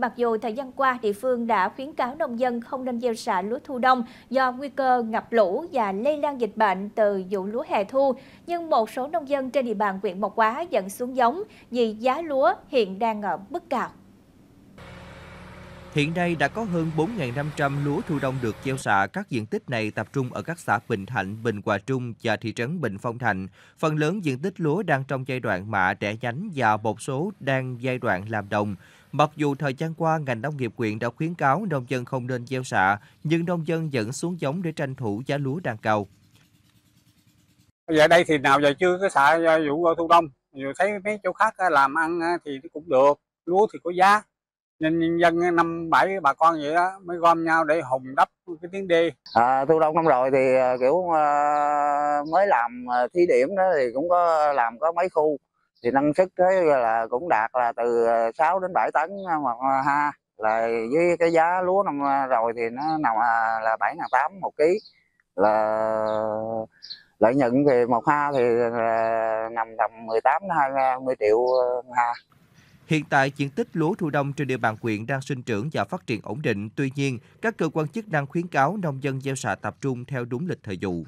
Mặc dù thời gian qua, địa phương đã khuyến cáo nông dân không nên gieo xạ lúa thu đông do nguy cơ ngập lũ và lây lan dịch bệnh từ vụ lúa hè thu, nhưng một số nông dân trên địa bàn huyện Mộc Hóa vẫn xuống giống vì giá lúa hiện đang ở mức cao. Hiện nay đã có hơn 4.500 lúa thu đông được gieo xạ. Các diện tích này tập trung ở các xã Bình Thạnh, Bình Hòa Trung và thị trấn Bình Phong Thạnh. Phần lớn diện tích lúa đang trong giai đoạn mạ đẻ nhánh và một số đang giai đoạn làm đồng. Mặc dù thời gian qua, ngành nông nghiệp huyện đã khuyến cáo nông dân không nên gieo xạ, nhưng nông dân vẫn xuống giống để tranh thủ giá lúa đang cao. Giờ đây thì nào giờ chưa có xạ vụ thu đông, giờ thấy mấy chỗ khác làm ăn thì cũng được, lúa thì có giá. Nhân dân năm bảy bà con vậy đó mới gom nhau để hùng đắp cái tiếng đi. Thu đông năm rồi thì kiểu mới làm thí điểm đó thì cũng có làm có mấy khu thì năng suất thế là cũng đạt là từ 6 đến 7 tấn hoặc ha, là với cái giá lúa năm rồi thì nó nằm là 7.800 một ký, là lợi nhuận thì một ha thì nằm tầm 18 đến 20 triệu ha. Hiện tại, diện tích lúa thu đông trên địa bàn huyện đang sinh trưởng và phát triển ổn định. Tuy nhiên, các cơ quan chức năng khuyến cáo nông dân gieo xạ tập trung theo đúng lịch thời vụ.